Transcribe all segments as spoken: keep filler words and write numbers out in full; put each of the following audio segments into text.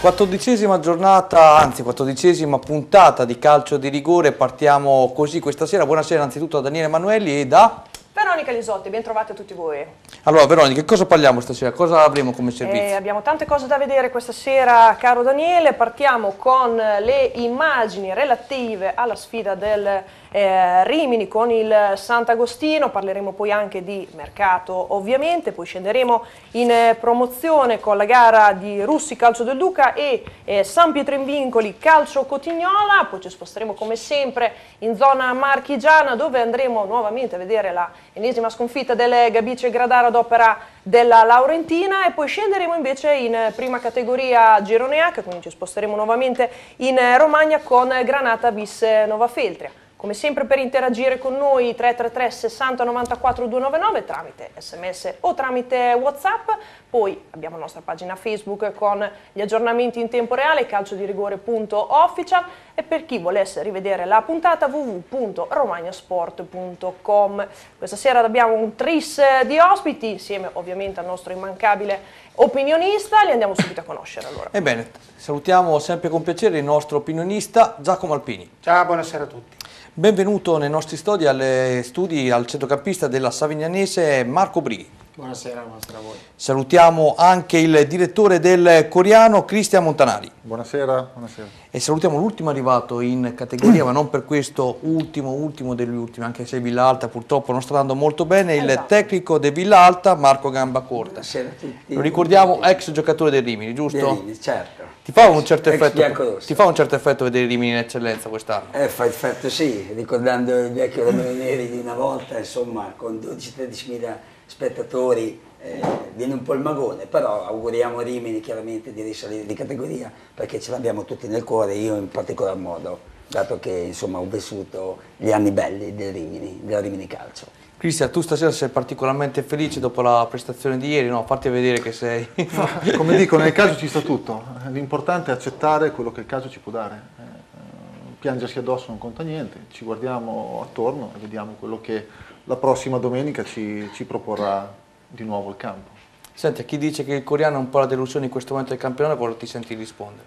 Quattordicesima giornata, anzi quattordicesima puntata di calcio di rigore, partiamo così questa sera. Buonasera innanzitutto a Daniele Manuelli e da Veronica Lisotti, ben trovate a tutti voi. Allora Veronica, che cosa parliamo stasera? Cosa avremo come servizio? Eh, abbiamo tante cose da vedere questa sera, caro Daniele. Partiamo con le immagini relative alla sfida del eh, Rimini con il Sant'Agostino. Parleremo poi anche di mercato ovviamente, poi scenderemo in eh, promozione con la gara di Russi Calcio Del Duca e eh, San Pietro in Vincoli Calcio Cotignola. Poi ci sposteremo come sempre in zona marchigiana, dove andremo nuovamente a vedere la ennesima sconfitta delle Gabicce Gradara ad opera della Laurentina, e poi scenderemo invece in prima categoria Girone H, quindi ci sposteremo nuovamente in Romagna con Granata bis Nova Feltria. Come sempre per interagire con noi tre tre tre sessanta novantaquattro duecentonovantanove tramite sms o tramite WhatsApp. Poi abbiamo la nostra pagina Facebook con gli aggiornamenti in tempo reale, calcio di rigore punto official, e per chi volesse rivedere la puntata w w w punto romagnasport punto com. Questa sera abbiamo un tris di ospiti insieme ovviamente al nostro immancabile opinionista, li andiamo subito a conoscere allora. Ebbene, salutiamo sempre con piacere il nostro opinionista Giacomo Alpini. Ciao, buonasera a tutti. Benvenuto nei nostri studi, alle studi al centrocampista della Savignanese Marco Brighi. Buonasera, buonasera a voi. Salutiamo anche il direttore del Coriano Cristian Montanari. Buonasera, buonasera. E salutiamo l'ultimo arrivato in categoria, ma non per questo ultimo, ultimo degli ultimi, anche se Villa Alta purtroppo non sta andando molto bene, il esatto. tecnico di Villa Alta Marco Gambacorta. Buonasera a tutti. Lo ricordiamo, ex giocatore del Rimini, giusto? Rimini, certo. Ti fa un certo effetto, ti fa un certo effetto vedere Rimini in eccellenza quest'anno? Eh, fa effetto sì, ricordando il vecchio Romano Neri di una volta, insomma, con dodici tredicimila spettatori eh, viene un po' il magone, però auguriamo a Rimini chiaramente di risalire di categoria, perché ce l'abbiamo tutti nel cuore, io in particolar modo, dato che insomma ho vissuto gli anni belli del Rimini, della Rimini Calcio. Cristian, tu stasera sei particolarmente felice dopo la prestazione di ieri, no? Fatti vedere che sei... Come dico, nel calcio ci sta tutto, l'importante è accettare quello che il calcio ci può dare, piangersi addosso non conta niente, ci guardiamo attorno e vediamo quello che la prossima domenica ci, ci proporrà di nuovo il campo. Senti, a chi dice che il Coriano è un po' la delusione in questo momento del campionato, poi ti senti rispondere?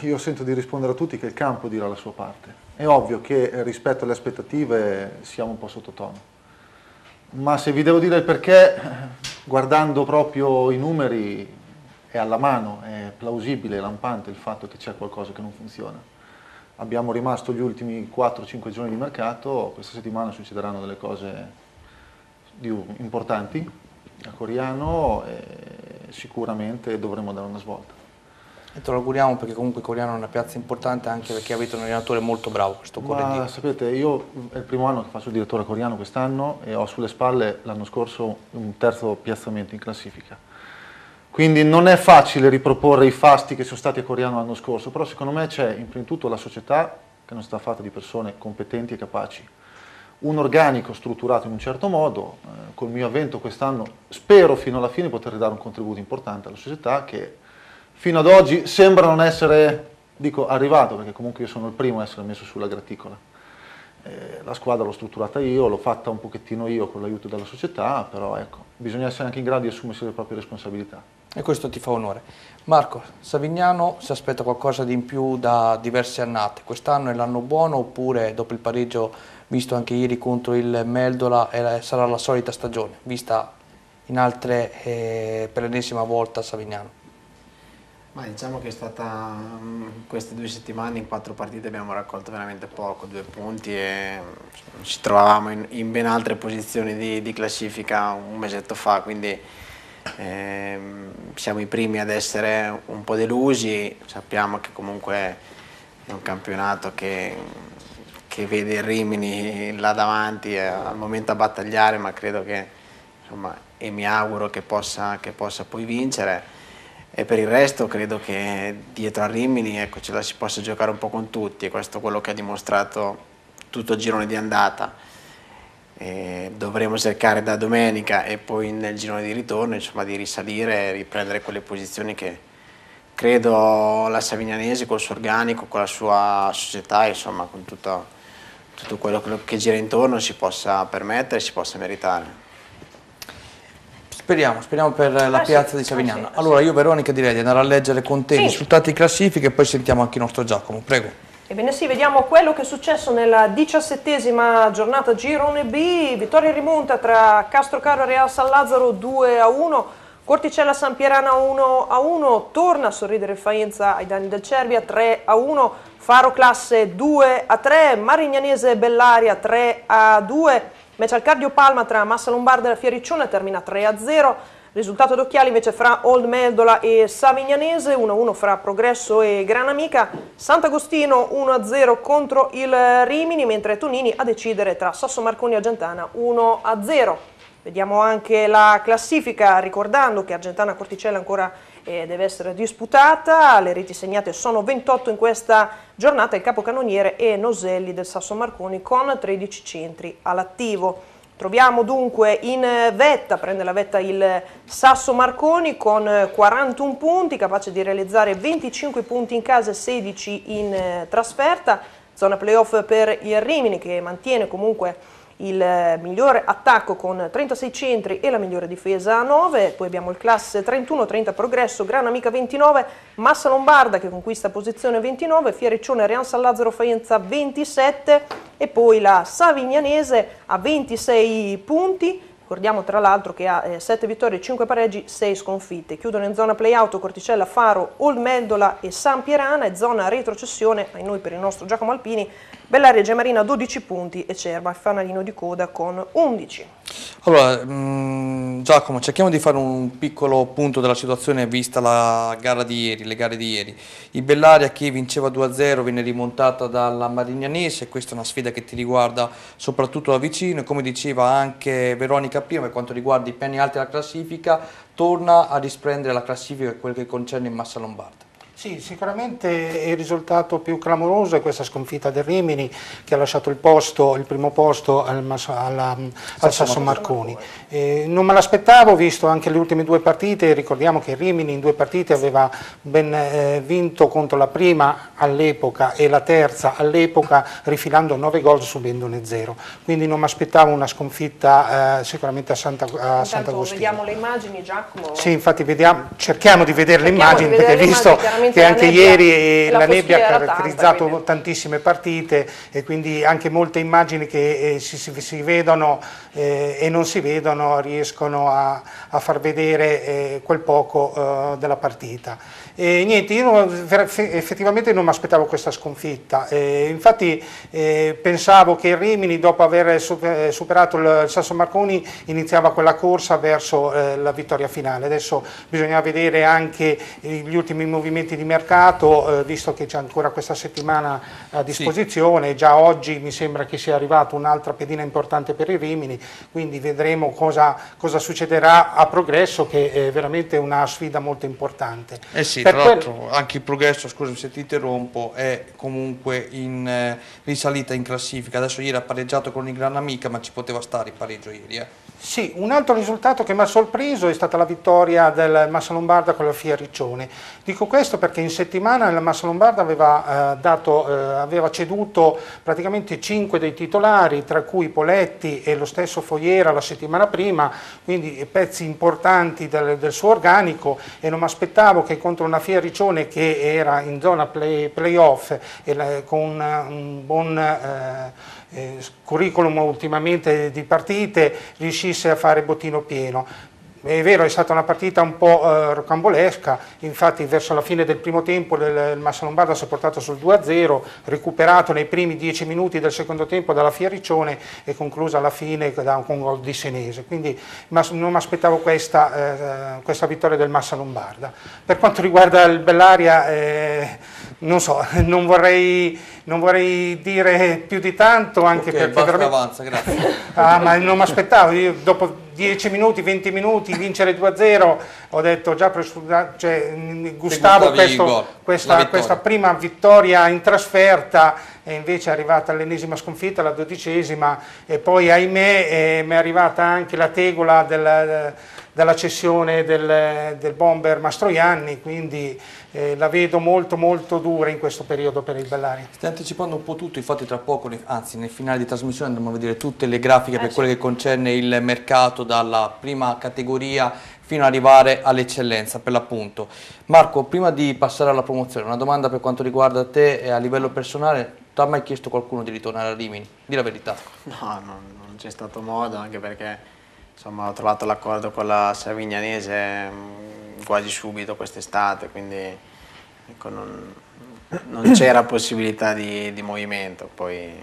Io sento di rispondere a tutti che il campo dirà la sua parte, è ovvio che rispetto alle aspettative siamo un po' sottotono. Ma se vi devo dire il perché, guardando proprio i numeri, è alla mano, è plausibile, è lampante il fatto che c'è qualcosa che non funziona. Abbiamo rimasto gli ultimi quattro cinque giorni di mercato, questa settimana succederanno delle cose importanti a Coriano e sicuramente dovremo dare una svolta. E te lo auguriamo, perché comunque Coriano è una piazza importante, anche perché avete un allenatore molto bravo, questo Correttivo. Ma sapete, io è il primo anno che faccio il direttore a Coriano quest'anno e ho sulle spalle l'anno scorso un terzo piazzamento in classifica. Quindi non è facile riproporre i fasti che sono stati a Coriano l'anno scorso, però secondo me c'è in tutto la società che non sta fatta di persone competenti e capaci. Un organico strutturato in un certo modo, eh, col mio avvento quest'anno spero fino alla fine poter dare un contributo importante alla società che... Fino ad oggi sembra non essere, dico, arrivato, perché comunque io sono il primo a essere messo sulla graticola. Eh, la squadra l'ho strutturata io, l'ho fatta un pochettino io con l'aiuto della società, però ecco, bisogna essere anche in grado di assumersi le proprie responsabilità. E questo ti fa onore. Marco, Savignano si aspetta qualcosa di in più da diverse annate. Quest'anno è l'anno buono oppure dopo il pareggio visto anche ieri contro il Meldola eh, sarà la solita stagione, vista in altre eh, per l'ennesima volta a Savignano? Ma diciamo che è stata um, queste due settimane, in quattro partite abbiamo raccolto veramente poco, due punti e um, ci trovavamo in, in ben altre posizioni di, di classifica un mesetto fa, quindi ehm, siamo i primi ad essere un po' delusi, sappiamo che comunque è un campionato che, che vede il Rimini là davanti, al momento a battagliare, ma credo che, insomma, e mi auguro che possa, che possa poi vincere. E per il resto credo che dietro a Rimini, ecco, ce la si possa giocare un po' con tutti, e questo è quello che ha dimostrato tutto il girone di andata. E dovremo cercare da domenica e poi nel girone di ritorno, insomma, di risalire e riprendere quelle posizioni che credo la Savignanese col suo organico, con la sua società, insomma con tutto, tutto quello che gira intorno si possa permettere e si possa meritare. Speriamo, speriamo per la ah, piazza sì, di Savignano. Ah, sì, allora sì. Io Veronica direi di andare a leggere con te sì. i risultati classifiche e poi sentiamo anche il nostro Giacomo, prego. Ebbene sì, vediamo quello che è successo nella diciassettesima giornata Girone B, vittoria e rimonta tra Castrocaro e Real San Lazzaro due a uno, Corticella San Pierana uno a uno, torna a sorridere il Faenza ai danni del Cervia tre a uno, Faro Classe due a tre, Marignanese Bellaria tre a due, match al Cardio Palma tra Massa Lombarda e Fya Riccione termina tre a zero, risultato d'occhiali invece fra Old Meldola e Savignanese, uno a uno fra Progresso e Gran Amica, Sant'Agostino uno a zero contro il Rimini, mentre è Tonini a decidere tra Sasso Marconi e Argentana uno a zero. Vediamo anche la classifica, ricordando che Argentana Corticella ancora eh, deve essere disputata, le reti segnate sono ventotto in questa giornata, il capocannoniere è Noselli del Sasso Marconi con tredici centri all'attivo. Troviamo dunque in vetta, prende la vetta il Sasso Marconi con quarantuno punti, capace di realizzare venticinque punti in casa e sedici in trasferta. Zona playoff per il Rimini che mantiene comunque il migliore attacco con trentasei centri e la migliore difesa a nove. Poi abbiamo il Classe trentuno trenta Progresso, Gran Amica ventinove, Massa Lombarda che conquista posizione ventinove, Fya Riccione, Real San Lazzaro Faenza ventisette e poi la Savignanese a ventisei punti. Ricordiamo tra l'altro che ha eh, sette vittorie, cinque pareggi, sei sconfitte. Chiudono in zona play-out Corticella, Faro, Old Meldola e San Pierana e zona retrocessione, ai noi per il nostro Giacomo Alpini, Bellaria e Gemarina dodici punti e Cerva il fanalino di coda con undici. Allora mh, Giacomo, cerchiamo di fare un piccolo punto della situazione vista la gara di ieri, le gare di ieri. Il Bellaria che vinceva due a zero viene rimontata dalla Marignanese, questa è una sfida che ti riguarda soprattutto da vicino e come diceva anche Veronica prima, per quanto riguarda i piani alti della classifica, torna a risplendere la classifica per quel che concerne in Massa Lombarda. Sì, sicuramente il risultato più clamoroso è questa sconfitta del Rimini che ha lasciato il, posto, il primo posto al, alla, al Sasso Marconi. Eh, non me l'aspettavo, visto anche le ultime due partite, ricordiamo che il Rimini in due partite aveva ben eh, vinto contro la prima all'epoca e la terza all'epoca rifilando nove gol subendone zero. Quindi non mi aspettavo una sconfitta eh, sicuramente a Sant'Agostino. Intanto vediamo le immagini, Giacomo. Sì, infatti vediamo, cerchiamo di vedere le immagini perché visto che anche nebbia, ieri la, la nebbia ha caratterizzato tanta, tantissime partite e quindi anche molte immagini che eh, si, si, si vedono eh, e non si vedono riescono a, a far vedere eh, quel poco eh, della partita. E niente, io non, effettivamente non mi aspettavo questa sconfitta, e infatti eh, pensavo che il Rimini dopo aver superato il Sasso Marconi iniziava quella corsa verso eh, la vittoria finale. Adesso bisogna vedere anche gli ultimi movimenti di mercato, eh, visto che c'è ancora questa settimana a disposizione, sì. Già oggi mi sembra che sia arrivata un'altra pedina importante per i Rimini, quindi vedremo cosa, cosa succederà a Progresso, che è veramente una sfida molto importante. Eh sì. Tra l'altro anche il Progresso, scusami se ti interrompo, è comunque in eh, risalita in classifica, adesso ieri ha pareggiato con il Gran Amica ma ci poteva stare il pareggio ieri. Eh. Sì, un altro risultato che mi ha sorpreso è stata la vittoria del Massa Lombarda con la Fya Riccione. Dico questo perché in settimana la Massa Lombarda aveva, eh, dato, eh, aveva ceduto praticamente cinque dei titolari, tra cui Poletti e lo stesso Fogliera la settimana prima, quindi pezzi importanti del, del suo organico, e non mi aspettavo che contro una Fya Riccione che era in zona play, playoff e la, con un buon eh, eh, curriculum ultimamente di partite riuscisse a fare bottino pieno. È vero, è stata una partita un po' eh, rocambolesca, infatti verso la fine del primo tempo il Massa Lombarda si è portato sul due a zero, recuperato nei primi dieci minuti del secondo tempo dalla Fya Riccione e conclusa alla fine da, con un gol di Senese, quindi ma, non mi aspettavo questa, eh, questa vittoria del Massa Lombarda. Per quanto riguarda il Bellaria, eh, non so, non vorrei, non vorrei dire più di tanto, anche okay, perché veramente... avanza, grazie. Ah, ma non mi aspettavo, io dopo dieci minuti, venti minuti, vincere due a zero, ho detto già, cioè, gustavo questo, questa, questa prima vittoria in trasferta e invece è arrivata l'ennesima sconfitta, la dodicesima, e poi ahimè eh, mi è arrivata anche la tegola del, della cessione del, del bomber Mastroianni, quindi eh, la vedo molto molto dura in questo periodo per il Bellari. Stai anticipando un po' tutto, infatti tra poco, anzi nel finale di trasmissione andremo a vedere tutte le grafiche eh, per sì. quello che concerne il mercato dalla prima categoria fino ad arrivare all'eccellenza per l'appunto. Marco, prima di passare alla promozione, una domanda per quanto riguarda te eh, a livello personale. Ti ha mai chiesto qualcuno di ritornare a Rimini? Dì la verità. No, non, non c'è stato modo, anche perché insomma, ho trovato l'accordo con la Savignanese quasi subito quest'estate, quindi ecco, non, non c'era possibilità di, di movimento. Poi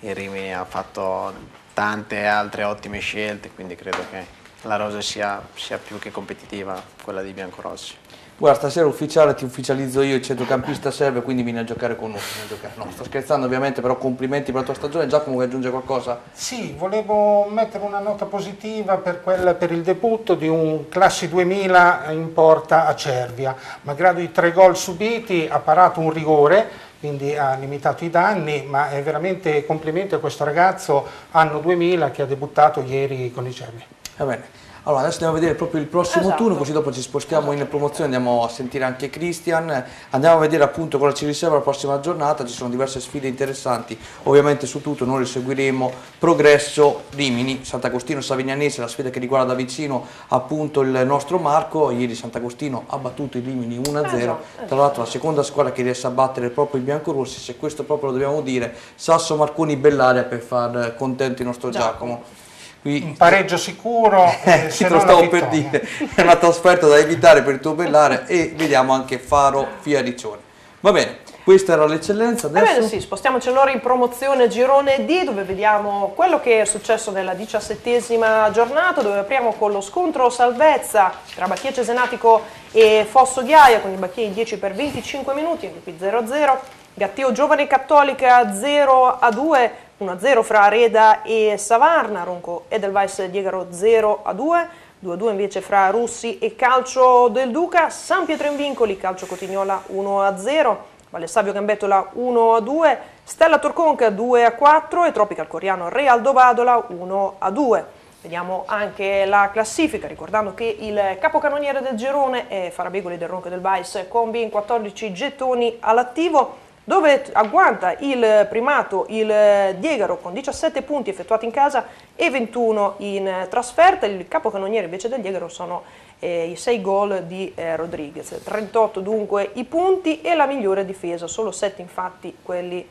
il Rimini ha fatto tante altre ottime scelte, quindi credo che la rosa sia, sia più che competitiva, quella di Biancorossi. Guarda, stasera ufficiale ti ufficializzo io, il centrocampista serve, quindi vieni a giocare con noi. A giocare. No, sto scherzando ovviamente, però complimenti per la tua stagione. Giacomo, vuoi aggiungere qualcosa? Sì, volevo mettere una nota positiva per, quel, per il debutto di un Classi duemila in porta a Cervia. Malgrado i tre gol subiti, ha parato un rigore, quindi ha limitato i danni, ma è veramente complimenti a questo ragazzo, anno duemila, che ha debuttato ieri con i Cervi. Va bene. Allora, adesso andiamo a vedere proprio il prossimo esatto. turno, così dopo ci spostiamo in promozione, andiamo a sentire anche Christian, andiamo a vedere appunto cosa ci riserva la prossima giornata, ci sono diverse sfide interessanti, ovviamente su tutto noi le seguiremo, Progresso, Rimini, Sant'Agostino, Savignanese, la sfida che riguarda da vicino appunto il nostro Marco, ieri Sant'Agostino ha battuto i Rimini uno a zero, tra l'altro la seconda squadra che riesce a battere proprio i biancorossi, se questo proprio lo dobbiamo dire, Sasso Marconi Bellaria per far contento il nostro Giacomo. Qui, un pareggio sicuro, eh, se te lo stavo per dire, è una trasferta da evitare per il tuo Bellare e vediamo anche Faro, Fya Riccione. Va bene, questa era l'eccellenza. Adesso bene, sì, spostiamoci allora in promozione girone D, dove vediamo quello che è successo nella diciassettesima giornata, dove apriamo con lo scontro salvezza tra Bacchia Cesenatico e Fosso Ghiaia, con i Bacchia in dieci per venticinque minuti, anche qui zero a zero. Gatteo Giovane Cattolica zero a due, uno a zero fra Areda e Savarna, Ronco Edelweiss Diegaro zero a due, due a due invece fra Russi e Calcio Del Duca, San Pietro in Vincoli, Calcio Cotignola uno a zero, Valle Savio Gambettola uno a due, Stella Torconca due a quattro e Tropical Coriano Realdo Badola uno a due. Vediamo anche la classifica, ricordando che il capocannoniere del girone è Farabegoli del Ronco Edelweiss Combi in quattordici gettoni all'attivo, dove agguanta il primato il Diegaro con diciassette punti effettuati in casa e ventuno in trasferta. Il capocannoniere invece del Diegaro sono eh, i sei gol di eh, Rodriguez, trentotto dunque i punti e la migliore difesa, solo sette infatti quelli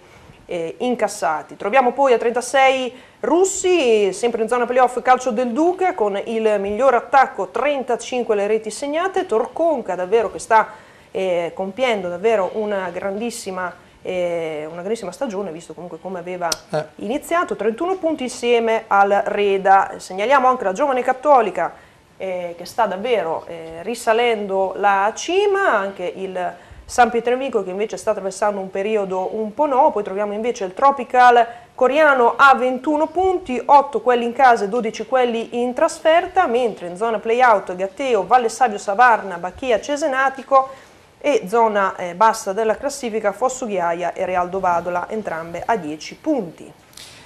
eh, incassati. Troviamo poi a trentasei Russi, sempre in zona playoff Calcio Del Duca con il miglior attacco, trentacinque le reti segnate, Torconca davvero che sta Eh, compiendo davvero una grandissima, eh, una grandissima stagione, visto comunque come aveva eh. iniziato, trentuno punti insieme al Reda. Segnaliamo anche la Giovane Cattolica eh, che sta davvero eh, risalendo la cima, anche il San Pietro in Vincoli che invece sta attraversando un periodo un po' no, poi troviamo invece il Tropical Coriano a ventuno punti, otto quelli in casa e dodici quelli in trasferta, mentre in zona playout Gatteo, Valle Savio Savarna, Bacchia Cesenatico e zona eh, bassa della classifica Fosso Ghiaia e Realdo Badola, entrambe a dieci punti.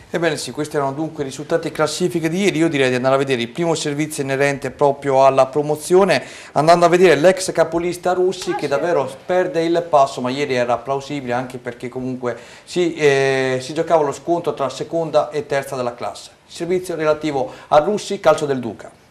Ebbene sì, questi erano dunque i risultati classifiche di ieri. Io direi di andare a vedere il primo servizio inerente proprio alla promozione, andando a vedere l'ex capolista Russi ah, che sì. davvero perde il passo, ma ieri era plausibile anche perché comunque si, eh, si giocava lo scontro tra seconda e terza della classe. Servizio relativo a Russi, Calcio Del Duca.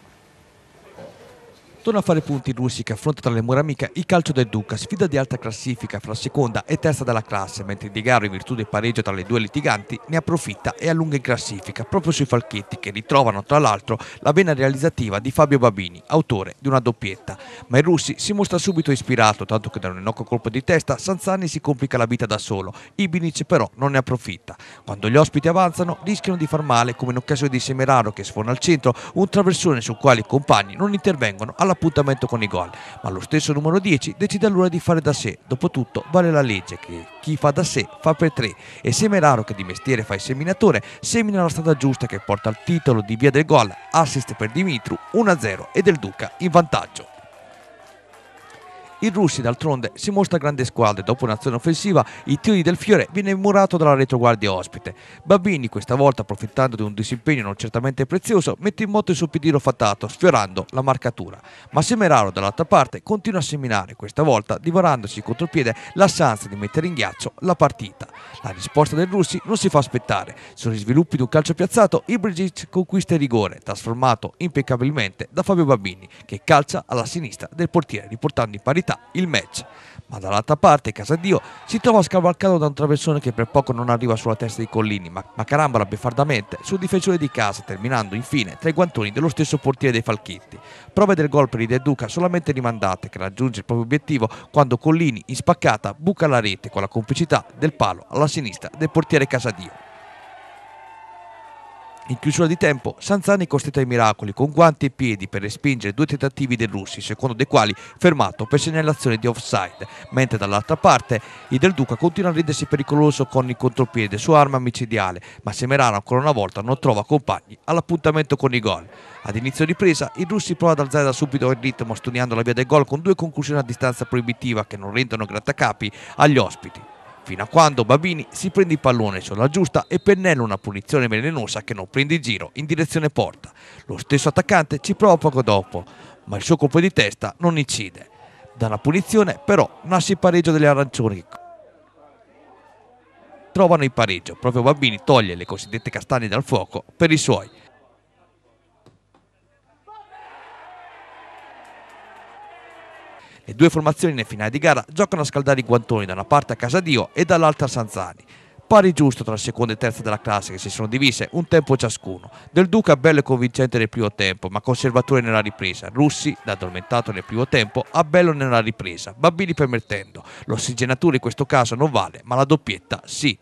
Torna a fare punti in Russi che affronta tra le mura amiche il Calcio Del Duca, sfida di alta classifica fra seconda e terza della classe, mentre Diegaro in virtù del pareggio tra le due litiganti ne approfitta e allunga in classifica proprio sui falchetti che ritrovano tra l'altro la vena realizzativa di Fabio Babini, autore di una doppietta. Ma il Russi si mostra subito ispirato, tanto che da un innocco colpo di testa Sanzani si complica la vita da solo, Ibinic però non ne approfitta. Quando gli ospiti avanzano rischiano di far male, come in occasione di Semeraro che sforna al centro un traversone sul quale i compagni non intervengono alla appuntamento con i gol, ma lo stesso numero dieci decide allora di fare da sé, dopotutto vale la legge che chi fa da sé fa per tre e Semeraro, che di mestiere fa il seminatore, semina la strada giusta che porta al titolo di via del gol, assist per Dimitru, uno a zero e Del Duca in vantaggio. Il Russi d'altronde si mostra grande squadra e dopo un'azione offensiva i tiri del Fiore viene immurato dalla retroguardia ospite. Babini questa volta, approfittando di un disimpegno non certamente prezioso, mette in moto il suo piedino fatato sfiorando la marcatura, ma Semeraro dall'altra parte continua a seminare, questa volta divorandosi in contropiede la sanza di mettere in ghiaccio la partita. La risposta del Russi non si fa aspettare. Sugli sviluppi di un calcio piazzato Ibrigic conquista il rigore trasformato impeccabilmente da Fabio Babini, che calcia alla sinistra del portiere riportando in parità il match. Ma dall'altra parte Casadio si trova scavalcato da un traversone che per poco non arriva sulla testa di Collini, ma, ma carambola beffardamente sul difensore di casa, terminando infine tra i guantoni dello stesso portiere dei Falchitti. Prove del gol per i Del Duca solamente rimandate, che raggiunge il proprio obiettivo quando Collini in spaccata buca la rete con la complicità del palo alla sinistra del portiere Casadio. In chiusura di tempo Sanzani costretto ai miracoli con guanti e piedi per respingere due tentativi dei Russi, secondo dei quali fermato per segnalazione di offside, mentre dall'altra parte il Del Duca continua a rendersi pericoloso con il contropiede, sua arma micidiale, ma Semerano ancora una volta non trova compagni all'appuntamento con i gol. Ad inizio ripresa i Russi provano ad alzare da subito il ritmo, studiando la via del gol con due conclusioni a distanza proibitiva che non rendono grattacapi agli ospiti, fino a quando Babini si prende il pallone sulla giusta e pennella una punizione velenosa che non prende in giro in direzione porta. Lo stesso attaccante ci prova poco dopo, ma il suo colpo di testa non incide. Da una punizione però nasce il pareggio delle arancioni. Trovano il pareggio, proprio Babini toglie le cosiddette castagne dal fuoco per i suoi. Le due formazioni nel finale di gara giocano a scaldare i guantoni, da una parte a Casadio e dall'altra a Sanzani. Pari giusto tra seconda e terza della classe, che si sono divise un tempo ciascuno. Del Duca bello e convincente nel primo tempo, ma conservatore nella ripresa. Russi, da addormentato nel primo tempo, a bello nella ripresa, Babini permettendo. L'ossigenatura in questo caso non vale, ma la doppietta sì.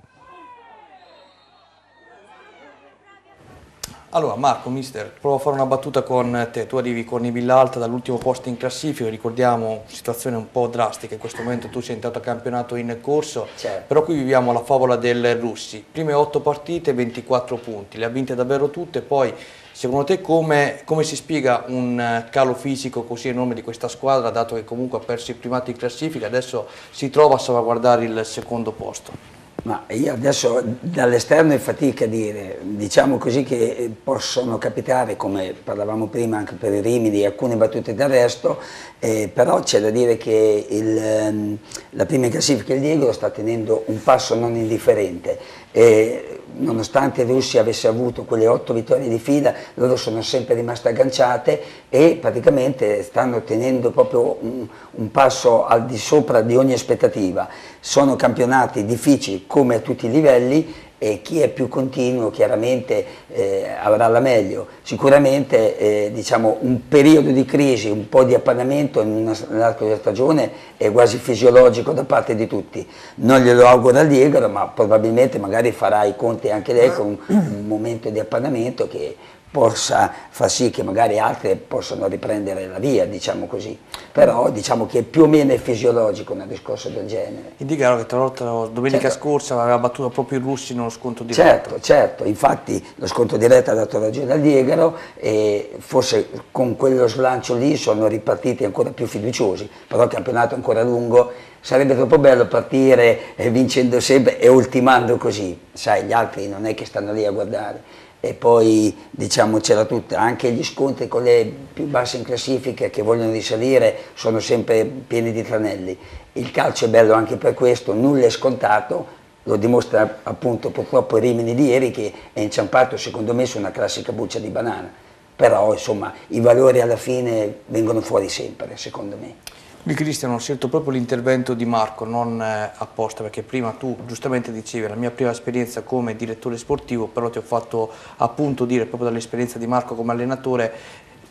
Allora Marco, mister, provo a fare una battuta con te. Tu arrivi con i Villa Alta dall'ultimo posto in classifica, ricordiamo situazione un po' drastica, in questo momento tu sei entrato a campionato in corso, certo. Però qui viviamo la favola del Russi, prime otto partite, ventiquattro punti, le ha vinte davvero tutte. Poi secondo te come, come si spiega un calo fisico così enorme di questa squadra, dato che comunque ha perso il primato in classifica, adesso si trova a salvaguardare il secondo posto? Ma io adesso dall'esterno è fatica a dire, diciamo così che possono capitare, come parlavamo prima anche per i Rimini, alcune battute d'arresto, eh, però c'è da dire che il, la prima classifica, il Diegaro, sta tenendo un passo non indifferente. Eh, nonostante i Russi avesse avuto quelle otto vittorie di fila, loro sono sempre rimaste agganciate e praticamente stanno tenendo proprio un, un passo al di sopra di ogni aspettativa. Sono campionati difficili come a tutti i livelli e chi è più continuo chiaramente eh, avrà la meglio. Sicuramente eh, diciamo, un periodo di crisi, un po' di appannamento nell'arco della stagione è quasi fisiologico da parte di tutti. Non glielo auguro al Diegaro, ma probabilmente magari farà i conti anche lei con un momento di appannamento che possa far sì che magari altre possano riprendere la via, diciamo così. Però diciamo che più o meno è fisiologico un discorso del genere. E Diegaro che tra l'altro domenica certo. scorsa aveva battuto proprio i Russi nello scontro diretto. Certo, certo, infatti lo scontro diretto ha dato ragione al Diegaro e forse con quello slancio lì sono ripartiti ancora più fiduciosi, però il campionato è ancora lungo. Sarebbe troppo bello partire vincendo sempre e ultimando così, sai, gli altri non è che stanno lì a guardare. E poi diciamo c'era tutta, anche gli scontri con le più basse in classifica che vogliono risalire sono sempre pieni di tranelli. Il calcio è bello anche per questo, nulla è scontato, lo dimostra appunto purtroppo il Rimini di ieri, che è inciampato secondo me su una classica buccia di banana, però insomma i valori alla fine vengono fuori sempre secondo me. Qui Cristiano, ho scelto proprio l'intervento di Marco, non eh, apposta, perché prima tu giustamente dicevi la mia prima esperienza come direttore sportivo, però ti ho fatto appunto dire proprio dall'esperienza di Marco come allenatore,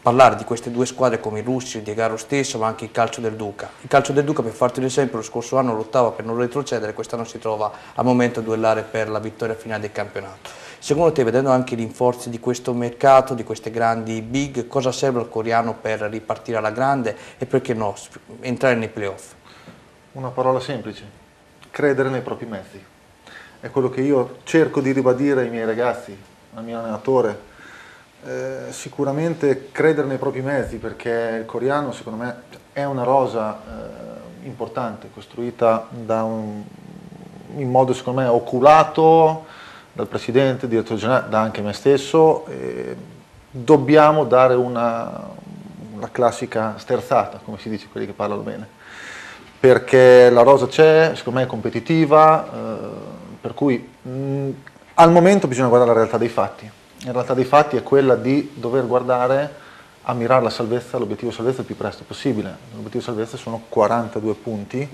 parlare di queste due squadre come i Russi, il Diegaro stesso, ma anche il Calcio del Duca. Il Calcio del Duca, per farti un esempio, lo scorso anno lottava per non retrocedere, quest'anno si trova al momento a duellare per la vittoria finale del campionato. Secondo te, vedendo anche i rinforzi di questo mercato, di queste grandi big, cosa serve al Coriano per ripartire alla grande e perché no, entrare nei playoff? Una parola semplice, credere nei propri mezzi. È quello che io cerco di ribadire ai miei ragazzi, al mio allenatore, Eh, sicuramente credere nei propri mezzi, perché il Coriano secondo me è una rosa eh, importante, costruita da un, in modo secondo me oculato dal presidente, direttore generale, da anche me stesso. E dobbiamo dare una, una classica sterzata, come si dice quelli che parlano bene, perché la rosa c'è, secondo me è competitiva, eh, per cui mh, al momento bisogna guardare la realtà dei fatti. In realtà dei fatti è quella di dover guardare a mirare la salvezza, l'obiettivo salvezza il più presto possibile. L'obiettivo salvezza sono quarantadue punti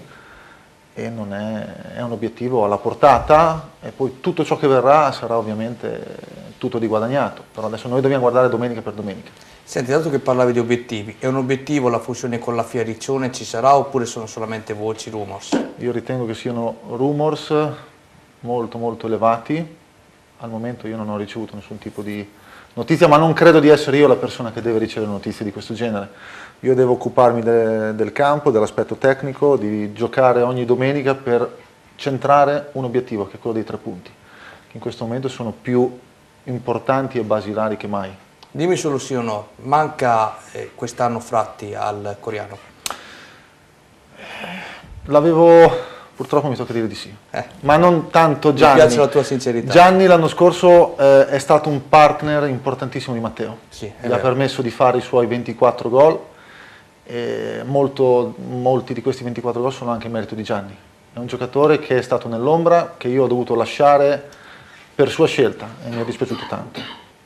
e non è, è un obiettivo alla portata, e poi tutto ciò che verrà sarà ovviamente tutto di guadagnato, però adesso noi dobbiamo guardare domenica per domenica. Senti, dato che parlavi di obiettivi, è un obiettivo la fusione con la Fya Riccione, ci sarà oppure sono solamente voci, rumors? Io ritengo che siano rumors molto molto elevati. Al momento io non ho ricevuto nessun tipo di notizia, ma non credo di essere io la persona che deve ricevere notizie di questo genere. Io devo occuparmi de, del campo, dell'aspetto tecnico, di giocare ogni domenica per centrare un obiettivo, che è quello dei tre punti, che in questo momento sono più importanti e basilari che mai. Dimmi solo sì o no, manca eh, quest'anno Fratti al Coriano? L'avevo... Purtroppo mi tocca dire di sì, eh. ma non tanto Gianni. Mi piace la tua sincerità. Gianni l'anno scorso eh, è stato un partner importantissimo di Matteo, sì, gli ha permesso di fare i suoi ventiquattro gol, e molto, molti di questi ventiquattro gol sono anche merito di Gianni. È un giocatore che è stato nell'ombra, che io ho dovuto lasciare per sua scelta, e mi è dispiaciuto tanto.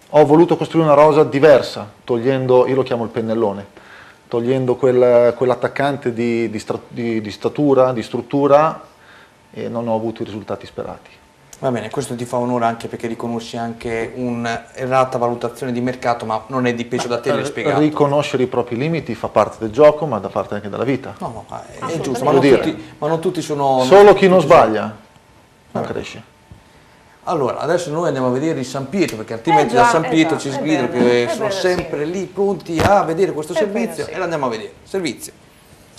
Ho voluto costruire una rosa diversa, togliendo, io lo chiamo il pennellone, togliendo quel, quell'attaccante di, di, di, di statura, di struttura, e non ho avuto i risultati sperati. Va bene, questo ti fa onore anche perché riconosci anche un'errata valutazione di mercato, ma non è di peggio da te, l'ho spiegato. Riconoscere i propri limiti fa parte del gioco, ma da parte anche della vita. No, no, è, è giusto, ma non, tutti, ma non tutti sono... Solo chi non sbaglia sono... non cresce. Allora, adesso noi andiamo a vedere il San Pietro, perché altrimenti eh già, da San Pietro esatto, ci sgridano che sono vero, sempre sì. lì pronti a vedere questo è servizio vero, sì. e l'andiamo a vedere. Servizio.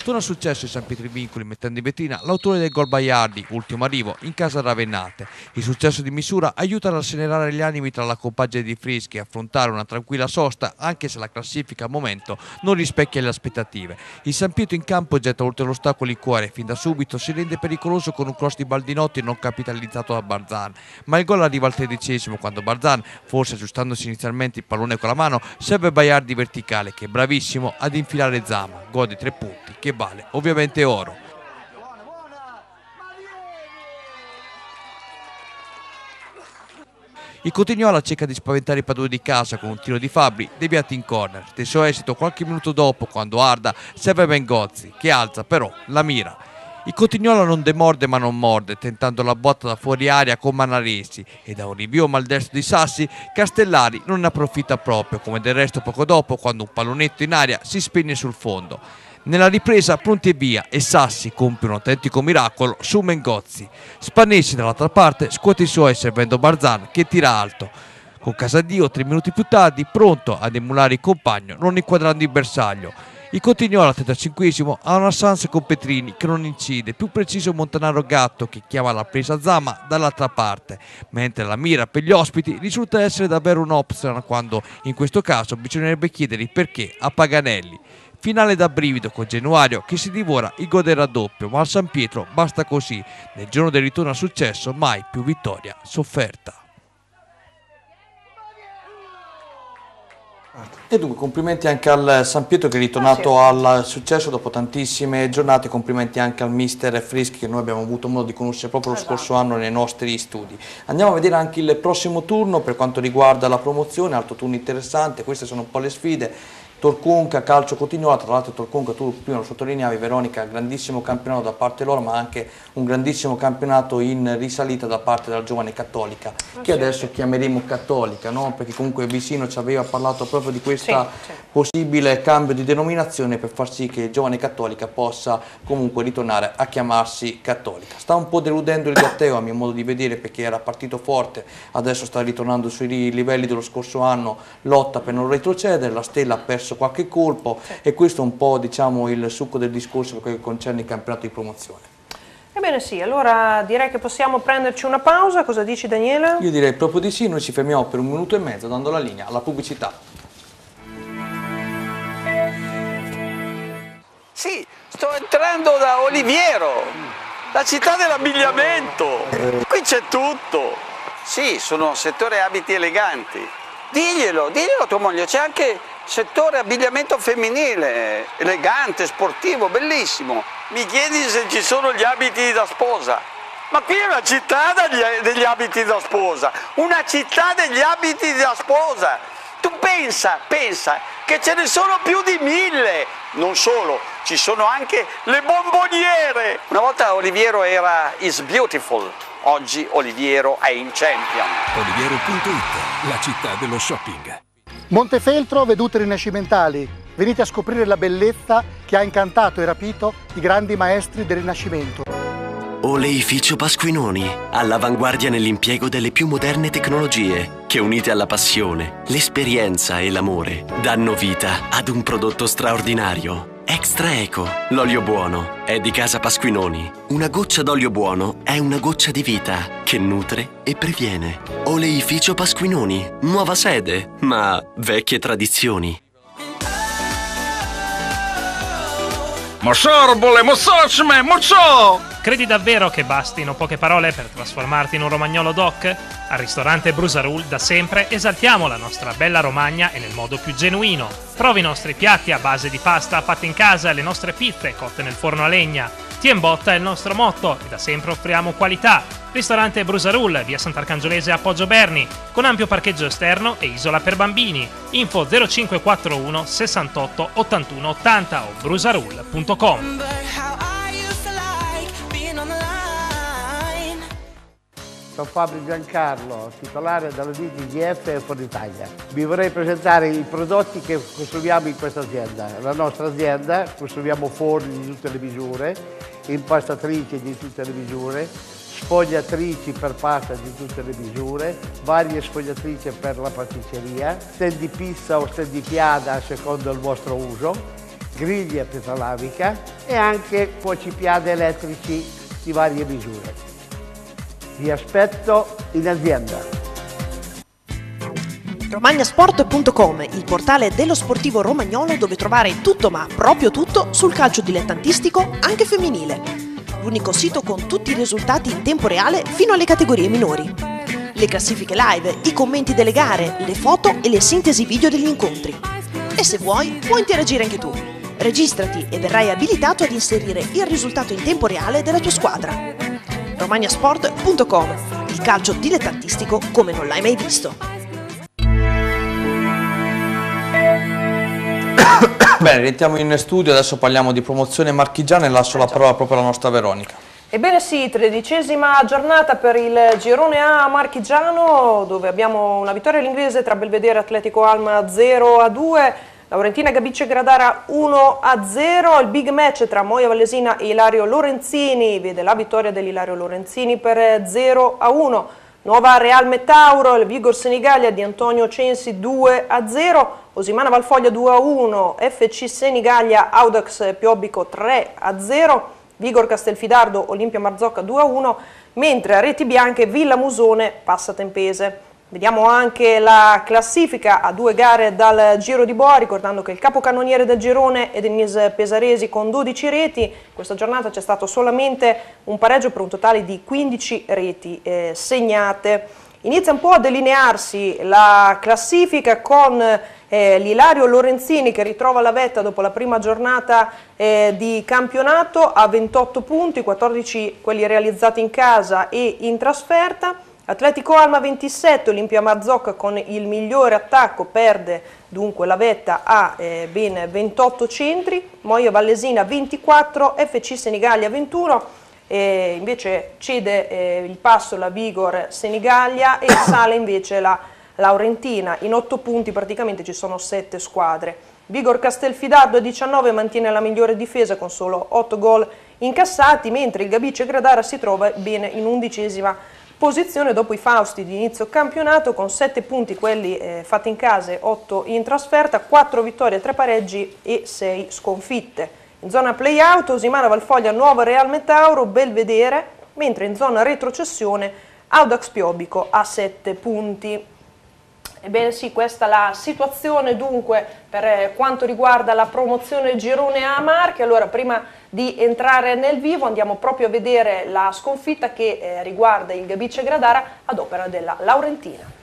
Torna successo il San Pietro in Vincoli mettendo in vetrina l'autore del gol Baiardi, ultimo arrivo in casa Ravennate. Il successo di misura aiuta a rasserenare gli animi tra la compagine di Frischi e affrontare una tranquilla sosta, anche se la classifica al momento non rispecchia le aspettative. Il San Pietro in campo getta oltre l'ostacolo il cuore, fin da subito si rende pericoloso con un cross di Baldinotti non capitalizzato da Barzan, ma il gol arriva al tredicesimo quando Barzan, forse aggiustandosi inizialmente il pallone con la mano, serve Baiardi verticale che è bravissimo ad infilare Zama, gode tre punti che vale ovviamente oro. Il Cotignola cerca di spaventare i padroni di casa con un tiro di Fabbri deviato in corner, stesso esito qualche minuto dopo quando Arda serve Bengozzi che alza però la mira. Il Cotignola non demorde ma non morde, tentando la botta da fuori aria con Manaresi, e da un rinvio maldestro di Sassi Castellari non ne approfitta proprio, come del resto poco dopo quando un pallonetto in aria si spegne sul fondo. Nella ripresa pronti e via, e Sassi compie un autentico miracolo su Mengozzi. Spanessi dall'altra parte scuote i suoi servendo Barzan che tira alto. Con Casadio tre minuti più tardi pronto ad emulare il compagno non inquadrando il bersaglio. Il Cotignola al trentacinquesimo ha una chance con Petrini che non incide, più preciso Montanaro Gatto che chiama la presa Zama dall'altra parte, mentre la mira per gli ospiti risulta essere davvero un option, quando in questo caso bisognerebbe chiedere il perché a Paganelli. Finale da brivido con Genuario che si divora il gol del raddoppio, ma al San Pietro basta così, nel giorno del ritorno al successo mai più vittoria sofferta. E dunque complimenti anche al San Pietro che è ritornato al successo dopo tantissime giornate, complimenti anche al mister Frischi che noi abbiamo avuto modo di conoscere proprio lo scorso anno nei nostri studi. Andiamo a vedere anche il prossimo turno per quanto riguarda la promozione, altro turno interessante, queste sono un po' le sfide. Torconca, Calcio Cotignola, tra l'altro Torconca tu prima lo sottolineavi Veronica, grandissimo campionato da parte loro, ma anche un grandissimo campionato in risalita da parte della giovane Cattolica, che adesso chiameremo Cattolica, no? Perché comunque Vicino ci aveva parlato proprio di questo sì, possibile cambio di denominazione per far sì che giovane Cattolica possa comunque ritornare a chiamarsi Cattolica. Sta un po' deludendo il Gatteo a mio modo di vedere, perché era partito forte, adesso sta ritornando sui livelli dello scorso anno, lotta per non retrocedere, la Stella ha perso qualche colpo, e questo è un po' diciamo il succo del discorso per quello che concerne il campionato di promozione. Ebbene sì, allora direi che possiamo prenderci una pausa, cosa dici Daniele? Io direi proprio di sì, noi ci fermiamo per un minuto e mezzo dando la linea alla pubblicità. Sì, sto entrando da Oliviero, la città dell'abbigliamento, qui c'è tutto. Sì, sono settore abiti eleganti, diglielo, diglielo a tua moglie, c'è anche settore abbigliamento femminile, elegante, sportivo, bellissimo. Mi chiedi se ci sono gli abiti da sposa, ma qui è una città degli abiti da sposa, una città degli abiti da sposa. Tu pensa, pensa che ce ne sono più di mille, non solo, ci sono anche le bomboniere. Una volta Oliviero era is beautiful, oggi Oliviero è in champion. Oliviero punto it, la città dello shopping. Montefeltro, vedute rinascimentali, venite a scoprire la bellezza che ha incantato e rapito i grandi maestri del Rinascimento. Oleificio Pasquinoni, all'avanguardia nell'impiego delle più moderne tecnologie, che unite alla passione, l'esperienza e l'amore, danno vita ad un prodotto straordinario. Extra Eco, l'olio buono, è di casa Pasquinoni. Una goccia d'olio buono è una goccia di vita che nutre e previene. Oleificio Pasquinoni, nuova sede, ma vecchie tradizioni. Mosorbole, mosocme, mosò! Credi davvero che bastino poche parole per trasformarti in un romagnolo doc? Al ristorante Brusarul da sempre esaltiamo la nostra bella Romagna e nel modo più genuino. Provi i nostri piatti a base di pasta fatta in casa e le nostre pizze cotte nel forno a legna. Ti in botta è il nostro motto e da sempre offriamo qualità. Ristorante Brusarul, via Sant'Arcangiolese a Poggio Berni, con ampio parcheggio esterno e isola per bambini. Info zero cinque quattro uno sessantotto ottantuno ottanta o brusarul punto com. Sono Fabio Giancarlo, titolare della D G F e Forno Italia. Vi vorrei presentare i prodotti che consumiamo in questa azienda. La nostra azienda, consumiamo forni di tutte le misure, impastatrici di tutte le misure, sfogliatrici per pasta di tutte le misure, varie sfogliatrici per la pasticceria, stand di pizza o stand di piada a secondo il vostro uso, griglia petalavica e anche cuocipiade elettrici di varie misure. Vi aspetto in azienda. Romagnasport punto com, il portale dello sportivo romagnolo dove trovare tutto, ma proprio tutto, sul calcio dilettantistico anche femminile. L'unico sito con tutti i risultati in tempo reale fino alle categorie minori. Le classifiche live, i commenti delle gare, le foto e le sintesi video degli incontri. E se vuoi, puoi interagire anche tu. Registrati e verrai abilitato ad inserire il risultato in tempo reale della tua squadra. Romagnasport punto com, il calcio dilettantistico come non l'hai mai visto. Bene, rientriamo in studio, adesso parliamo di promozione marchigiana e lascio la parola proprio alla nostra Veronica. Ebbene sì, tredicesima giornata per il girone A marchigiano, dove abbiamo una vittoria all'inglese tra Belvedere e Atletico Alma zero a due, Laurentina Gabicce Gradara uno a zero, il big match tra Moia Vallesina e Ilario Lorenzini vede la vittoria dell'Ilario Lorenzini per zero a uno, nuova Real Metauro, il Vigor Senigallia di Antonio Censi due a zero, Osimana Valfoglia due a uno, F C Senigallia Audax Piobbico tre a zero, Vigor Castelfidardo Olimpia Marzocca due a uno, mentre a reti bianche Villa Musone passa Tempese. Vediamo anche la classifica a due gare dal Giro di Boa, ricordando che il capocannoniere del girone è Denise Pesaresi con dodici reti. In questa giornata c'è stato solamente un pareggio per un totale di quindici reti eh, segnate. Inizia un po' a delinearsi la classifica con eh, l'Ilario Lorenzini che ritrova la vetta dopo la prima giornata eh, di campionato a ventotto punti, quattordici quelli realizzati in casa e in trasferta. Atletico Alma ventisette, Olimpia Marzocca con il migliore attacco perde dunque la vetta a eh, ben ventotto centri, Moia Vallesina ventiquattro, F C Senigallia ventuno, eh, invece cede eh, il passo la Vigor Senigallia e sale invece la Laurentina, in otto punti praticamente ci sono sette squadre. Vigor Castelfidardo a diciannove mantiene la migliore difesa con solo otto gol incassati, mentre il Gabicce Gradara si trova bene in undicesima posizione dopo i fausti di inizio campionato con sette punti quelli eh, fatti in casa, otto in trasferta, quattro vittorie, tre pareggi e sei sconfitte. In zona play-out Osimano, Valfoglia, Nuovo Real Metauro, Belvedere, mentre in zona retrocessione Audax Piobico a sette punti. Ebbene sì, questa è la situazione dunque per quanto riguarda la promozione Girone A Marche. Allora, prima di entrare nel vivo andiamo proprio a vedere la sconfitta che eh, riguarda il Gabicce Gradara ad opera della Laurentina.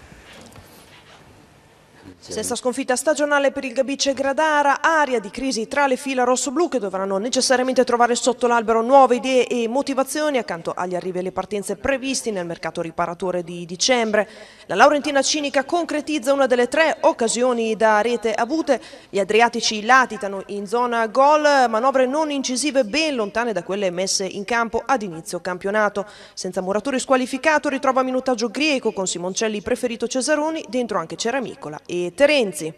Sesta sconfitta stagionale per il Gabicce Gradara, area di crisi tra le fila rossoblù che dovranno necessariamente trovare sotto l'albero nuove idee e motivazioni accanto agli arrivi e le partenze previsti nel mercato riparatore di dicembre. La Laurentina cinica concretizza una delle tre occasioni da rete avute, gli adriatici latitano in zona gol, manovre non incisive ben lontane da quelle messe in campo ad inizio campionato. Senza Muratori squalificato ritrova minutaggio Greco con Simoncelli preferito Cesaroni, dentro anche Ceramicola e Terenzi.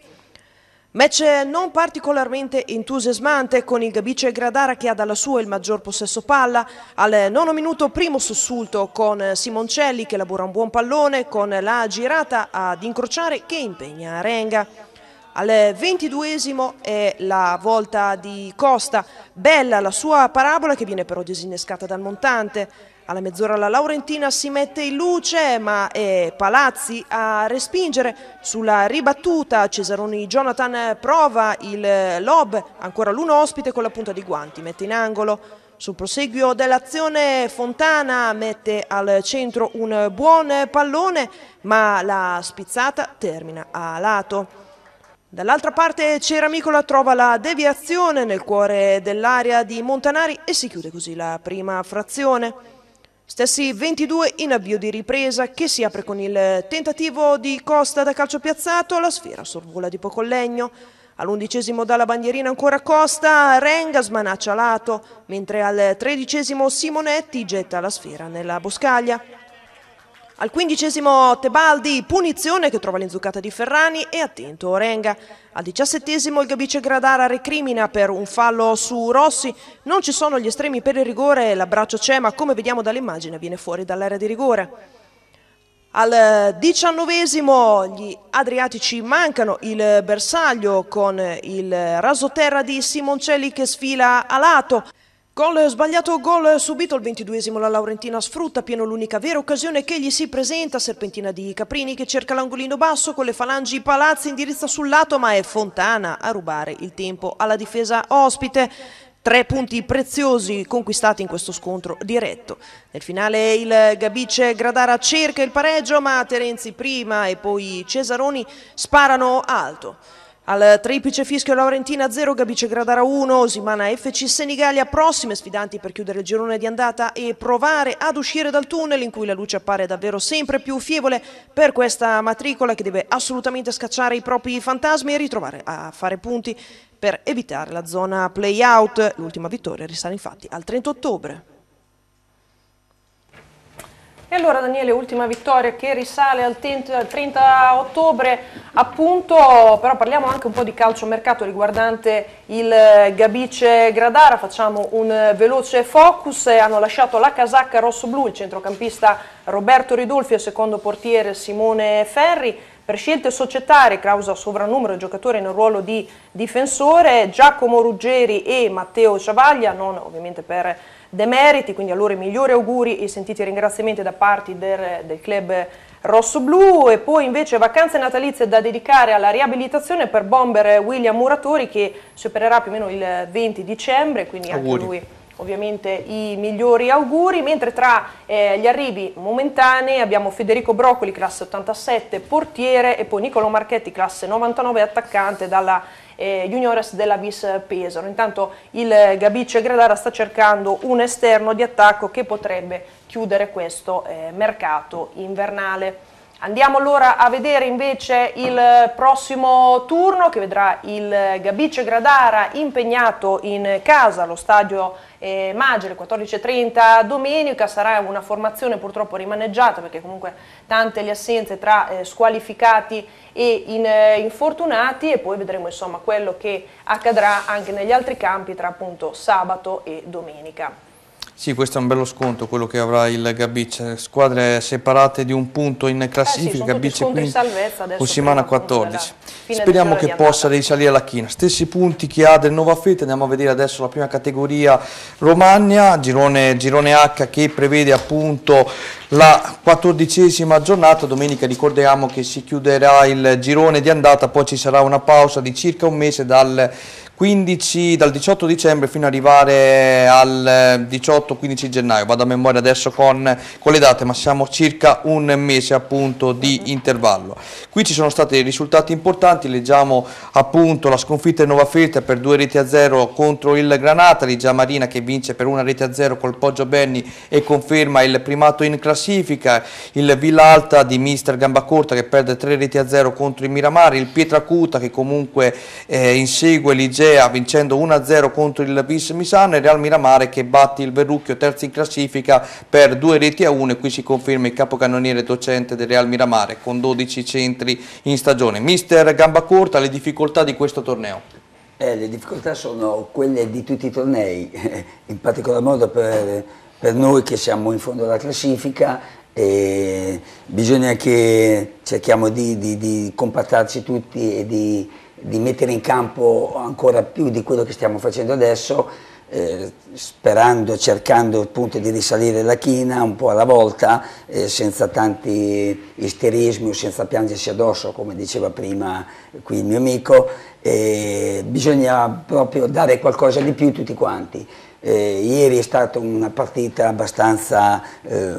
Match non particolarmente entusiasmante con il Gabicce Gradara che ha dalla sua il maggior possesso palla. Al nono minuto primo sussulto con Simoncelli che elabora un buon pallone con la girata ad incrociare che impegna Renga. Al ventiduesimo è la volta di Costa, bella la sua parabola che viene però disinnescata dal montante. Alla mezz'ora la Laurentina si mette in luce ma è Palazzi a respingere. Sulla ribattuta Cesaroni Jonathan prova il lob, ancora l'uno ospite con la punta di guanti, mette in angolo. Sul proseguio dell'azione Fontana mette al centro un buon pallone ma la spizzata termina a lato. Dall'altra parte Ceramicola trova la deviazione nel cuore dell'area di Montanari e si chiude così la prima frazione. Stessi ventidue in avvio di ripresa che si apre con il tentativo di Costa da calcio piazzato, la sfera sorvola di poco legno. All'undicesimo dalla bandierina ancora Costa, Renga smanaccia lato, mentre al tredicesimo Simonetti getta la sfera nella boscaglia. Al quindicesimo Tebaldi, punizione che trova l'inzuccata di Ferrani e attento Renga. Al diciassettesimo il Gabicce Gradara recrimina per un fallo su Rossi, non ci sono gli estremi per il rigore, l'abbraccio c'è ma come vediamo dall'immagine viene fuori dall'area di rigore. Al diciannovesimo gli adriatici mancano il bersaglio con il rasoterra di Simoncelli che sfila a lato. Gol sbagliato, gol subito. Al ventiduesimo la Laurentina sfrutta a pieno l'unica vera occasione che gli si presenta, serpentina di Caprini che cerca l'angolino basso con le falangi Palazzi, indirizza sul lato ma è Fontana a rubare il tempo alla difesa ospite. Tre punti preziosi conquistati in questo scontro diretto. Nel finale il Gabicce Gradara cerca il pareggio ma Terenzi prima e poi Cesaroni sparano alto. Al triplice fischio Laurentina zero, Gabicce Gradara uno, Osimana F C Senigallia, prossime sfidanti per chiudere il girone di andata e provare ad uscire dal tunnel in cui la luce appare davvero sempre più fievole per questa matricola che deve assolutamente scacciare i propri fantasmi e ritrovare a fare punti per evitare la zona play-out. L'ultima vittoria risale infatti al trenta ottobre. E allora Daniele, ultima vittoria che risale al trenta ottobre appunto, però parliamo anche un po' di calciomercato riguardante il Gabicce Gradara, facciamo un veloce focus. Hanno lasciato la casacca rossoblù il centrocampista Roberto Ridolfi e il secondo portiere Simone Ferri. Per scelte societarie, causa sovrannumero e giocatore nel ruolo di difensore, Giacomo Ruggeri e Matteo Ciavaglia, non ovviamente per demeriti, quindi a loro i migliori auguri e sentiti ringraziamenti da parte del, del club rossoblù. E poi invece vacanze natalizie da dedicare alla riabilitazione per bomber William Muratori che si opererà più o meno il venti dicembre, quindi anche auguri. Lui ovviamente i migliori auguri, mentre tra eh, gli arrivi momentanei abbiamo Federico Broccoli, classe ottantasette, portiere, e poi Niccolò Marchetti, classe novantanove, attaccante dalla eh, Juniores della Bis Pesaro. Intanto il Gabicce Gradara sta cercando un esterno di attacco che potrebbe chiudere questo eh, mercato invernale. Andiamo allora a vedere invece il prossimo turno che vedrà il Gabicce Gradara impegnato in casa allo stadio eh, Maggiore, quattordici e trenta domenica. Sarà una formazione purtroppo rimaneggiata perché comunque tante le assenze tra eh, squalificati e in, eh, infortunati, e poi vedremo insomma quello che accadrà anche negli altri campi tra appunto sabato e domenica. Sì, questo è un bello sconto quello che avrà il Gabicce, squadre separate di un punto in classifica, eh sì, Gabicce Cussimana quattordici. Speriamo che possa risalire la china, stessi punti che ha del Novafitte. Andiamo a vedere adesso la prima categoria Romagna, girone, girone H, che prevede appunto la quattordicesima giornata. Domenica ricordiamo che si chiuderà il girone di andata, poi ci sarà una pausa di circa un mese dal quindici, dal diciotto dicembre fino ad arrivare al diciotto quindici gennaio, vado a memoria adesso con, con le date, ma siamo circa un mese appunto di intervallo. Qui ci sono stati risultati importanti, leggiamo appunto la sconfitta di Novafeltria per due reti a zero contro il Granata, Regia Marina che vince per una rete a zero col Poggio Berni e conferma il primato in classifica, il Villa Alta di mister Gambacorta che perde tre reti a zero contro il Miramare, il Pietracuta che comunque eh, insegue l'Igea vincendo uno a zero contro il Vis Misano e Real Miramare che batte il Verrucchio terzo in classifica per due reti a uno, e qui si conferma il capocannoniere docente del Real Miramare con dodici centri in stagione. Mister Gambacorta, le difficoltà di questo torneo? Eh, le difficoltà sono quelle di tutti i tornei, in particolar modo per, per noi che siamo in fondo alla classifica, e bisogna che cerchiamo di, di, di compattarci tutti e di di mettere in campo ancora più di quello che stiamo facendo adesso, eh, sperando, cercando appunto di risalire la china un po' alla volta, eh, senza tanti isterismi, senza piangersi addosso, come diceva prima qui il mio amico. Eh, bisogna proprio dare qualcosa di più tutti quanti. Eh, ieri è stata una partita abbastanza eh,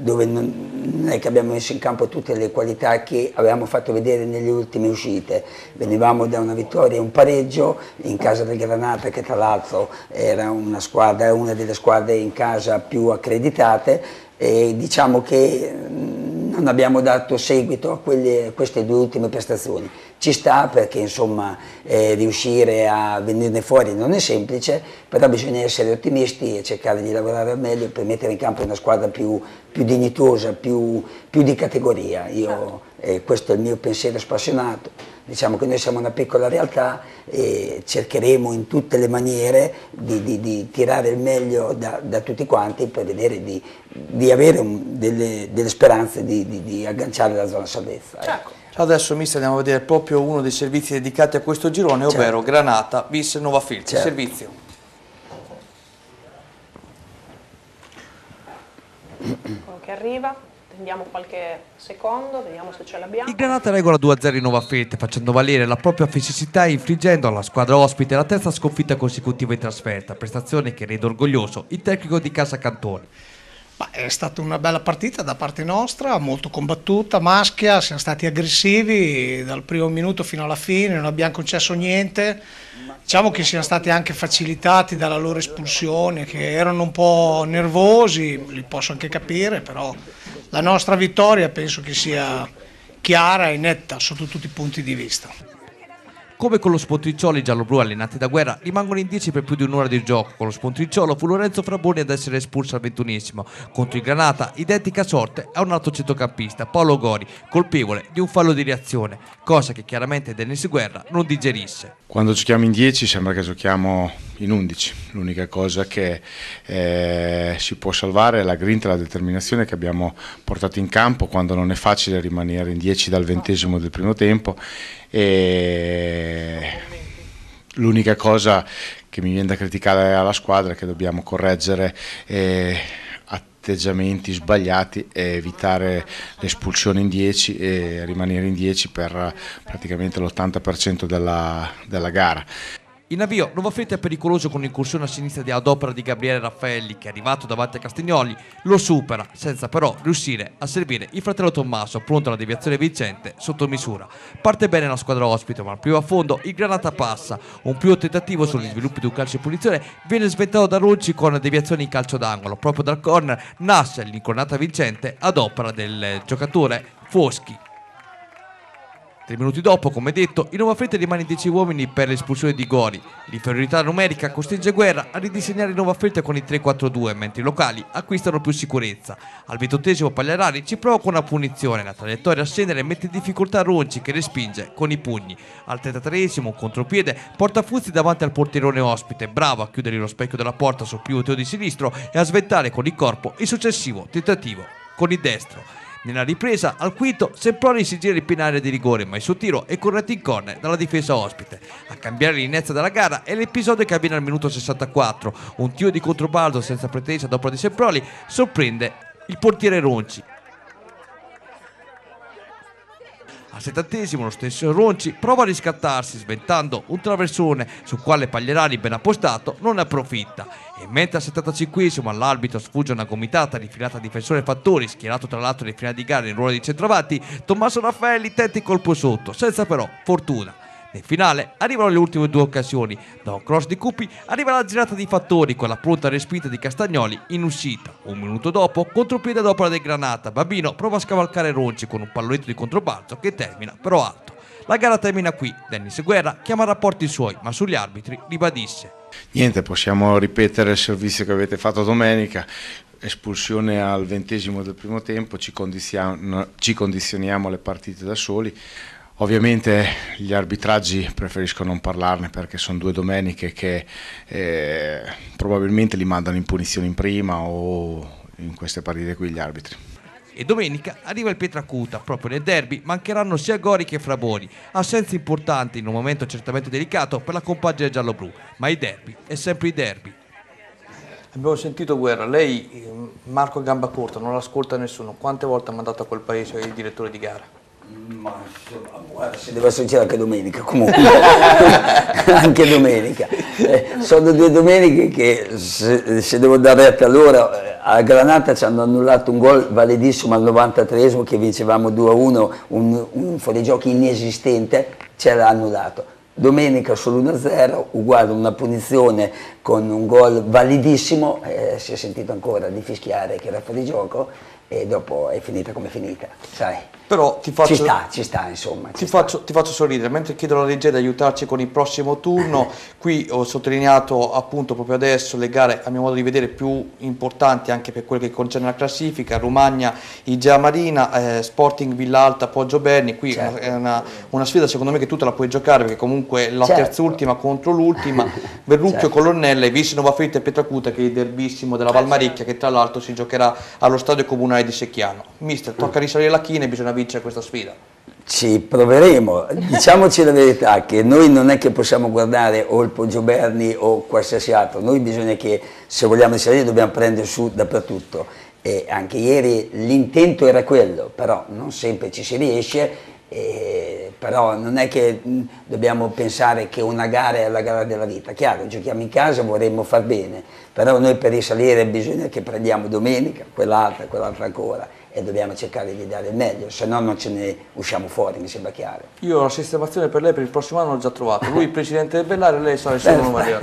dove non è che abbiamo messo in campo tutte le qualità che avevamo fatto vedere nelle ultime uscite. Venivamo da una vittoria e un pareggio in casa del Granata, che tra l'altro era una squadra, una delle squadre in casa più accreditate, e diciamo che non abbiamo dato seguito a, quelle, a queste due ultime prestazioni. Ci sta, perché insomma eh, riuscire a venirne fuori non è semplice, però bisogna essere ottimisti e cercare di lavorare al meglio per mettere in campo una squadra più, più dignitosa, più, più di categoria. Io, eh, questo è il mio pensiero spassionato. Diciamo che noi siamo una piccola realtà e cercheremo in tutte le maniere di, di, di tirare il meglio da, da tutti quanti per vedere di, di avere un, delle, delle speranze di, di, di agganciare la zona salvezza. Ecco. Adesso, mister, andiamo a vedere proprio uno dei servizi dedicati a questo girone, certo, ovvero Granata, Vis Novafeltria. Certo. Servizio. Quello che arriva, attendiamo qualche secondo, vediamo se ce l'abbiamo. Il Granata regola due a zero in Novafeltria, facendo valere la propria fisicità e infliggendo alla squadra ospite la terza sconfitta consecutiva in trasferta, prestazione che rende orgoglioso il tecnico di casa Cantoni. Ma è stata una bella partita da parte nostra, molto combattuta, maschia, siamo stati aggressivi dal primo minuto fino alla fine, non abbiamo concesso niente. Diciamo che siamo stati anche facilitati dalla loro espulsione, che erano un po' nervosi, li posso anche capire, però la nostra vittoria penso che sia chiara e netta sotto tutti i punti di vista. Come con lo Spontricciolo, i gialloblu allenati da Guerra rimangono in dieci per più di un'ora di gioco. Con lo Spontricciolo fu Lorenzo Fraboni ad essere espulso al ventunesimo. Contro il Granata, identica sorte a un altro centrocampista, Paolo Gori, colpevole di un fallo di reazione, cosa che chiaramente Dennis Guerra non digerisse. Quando giochiamo in dieci sembra che giochiamo in undici. L'unica cosa che eh, si può salvare è la grinta e la determinazione che abbiamo portato in campo, quando non è facile rimanere in dieci dal ventesimo del primo tempo. E l'unica cosa che mi viene da criticare alla squadra è che dobbiamo correggere eh, atteggiamenti sbagliati e evitare l'espulsione in dieci e rimanere in dieci per praticamente l'ottanta per cento della, della gara. In avvio, Novafeltria è pericoloso con l'incursione a sinistra ad opera di Gabriele Raffaelli, che arrivato davanti a Castignoli lo supera, senza però riuscire a servire il fratello Tommaso, pronto alla deviazione vincente sotto misura. Parte bene la squadra ospite, ma al primo affondo il Granata passa. Un primo tentativo sugli sviluppi di un calcio di punizione viene sventato da Rocci con deviazione in calcio d'angolo. Proprio dal corner nasce l'incornata vincente ad opera del giocatore Foschi. Tre minuti dopo, come detto, il Novafretta rimane in dieci uomini per l'espulsione di Gori. L'inferiorità numerica costringe Guerra a ridisegnare il Novafretta con il tre quattro due, mentre i locali acquistano più sicurezza. Al ventottesimo Pagliarari ci prova con una punizione, la traiettoria a scendere mette in difficoltà Ronci che respinge con i pugni. Al trentatreesimo un contropiede porta Fuzzi davanti al portierone ospite, bravo a chiudere lo specchio della porta sul primo tiro di sinistro e a sventare con il corpo il successivo tentativo con il destro. Nella ripresa, al quinto, Semproni si gira il penale di rigore, ma il suo tiro è corretto in corner dalla difesa ospite. A cambiare l'inezza della gara è l'episodio che avviene al minuto sessantaquattro. Un tiro di controbalzo senza pretesa dopo di Semproni sorprende il portiere Ronci. Al settantesimo lo stesso Ronci prova a riscattarsi sventando un traversone sul quale Pagliarani, ben appostato, non ne approfitta. E mentre al settantacinquesimo all'arbitro sfugge una gomitata rifilata al difensore Fattori, schierato tra l'altro nei finali di gara in ruolo di centravanti, Tommaso Raffaelli tenta il colpo sotto, senza però fortuna. Nel finale arrivano le ultime due occasioni, da un cross di Cupi arriva la girata di Fattori con la pronta respinta di Castagnoli in uscita. Un minuto dopo, contropiede ad opera del Granata, Babino prova a scavalcare Ronci con un pallonetto di controbalzo che termina però alto. La gara termina qui, Dennis Guerra chiama a rapporti suoi, ma sugli arbitri ribadisse: niente, possiamo ripetere il servizio che avete fatto domenica, espulsione al ventesimo del primo tempo, ci condizioniamo, ci condizioniamo le partite da soli. Ovviamente gli arbitraggi preferisco non parlarne perché sono due domeniche che eh, probabilmente li mandano in punizione in prima o in queste partite qui gli arbitri. E domenica arriva il Pietracuta, proprio nel derby mancheranno sia Gori che Fraboni, assenze importanti in un momento certamente delicato per la compagine gialloblu, ma i derby è sempre i derby. Abbiamo sentito Guerra, lei Marco Gambacorta non l'ascolta nessuno, quante volte ha mandato a quel paese il direttore di gara? Ma guarda, se devo associare anche domenica, comunque, anche domenica. Eh, sono due domeniche che, se, se devo dare retta all'ora, a Granata ci hanno annullato un gol validissimo al novantatreesimo che vincevamo due a uno, un, un fuorigioco inesistente, ce l'ha annullato. Domenica sull'uno a zero, uguale una punizione con un gol validissimo, eh, si è sentito ancora di fischiare che era fuorigioco e dopo è finita come è finita, sai. Però ti faccio, ci sta, ci sta insomma. Ci ti, sta. Faccio, ti faccio sorridere, mentre chiedo alla regia di aiutarci con il prossimo turno, qui ho sottolineato appunto proprio adesso le gare a mio modo di vedere più importanti anche per quello che concerne la classifica, Romagna, Igea Marina, eh, Sporting, Villa Alta, Poggio Berni, qui certo. è una, una sfida secondo me che tu te la puoi giocare perché comunque la certo. terz'ultima contro l'ultima, Verrucchio, certo. Colonnella e Vissi Novafretta e Pietracuta che è il derbissimo della Valmaricchia che tra l'altro si giocherà allo stadio comunale di Secchiano. Mister, tocca risalire la china e bisogna c'è questa sfida. Ci proveremo, diciamoci la verità che noi non è che possiamo guardare o il Poggio Berni o qualsiasi altro, noi bisogna che se vogliamo inserire dobbiamo prendere su dappertutto e anche ieri l'intento era quello, però non sempre ci si riesce, e però non è che dobbiamo pensare che una gara è la gara della vita, chiaro, giochiamo in casa, vorremmo far bene, però noi per risalire bisogna che prendiamo domenica, quell'altra, quell'altra ancora, e dobbiamo cercare di dare il meglio, se no non ce ne usciamo fuori, mi sembra chiaro. Io la sistemazione per lei per il prossimo anno l'ho già trovata, lui il presidente del Bellare e lei sarà il suo numero.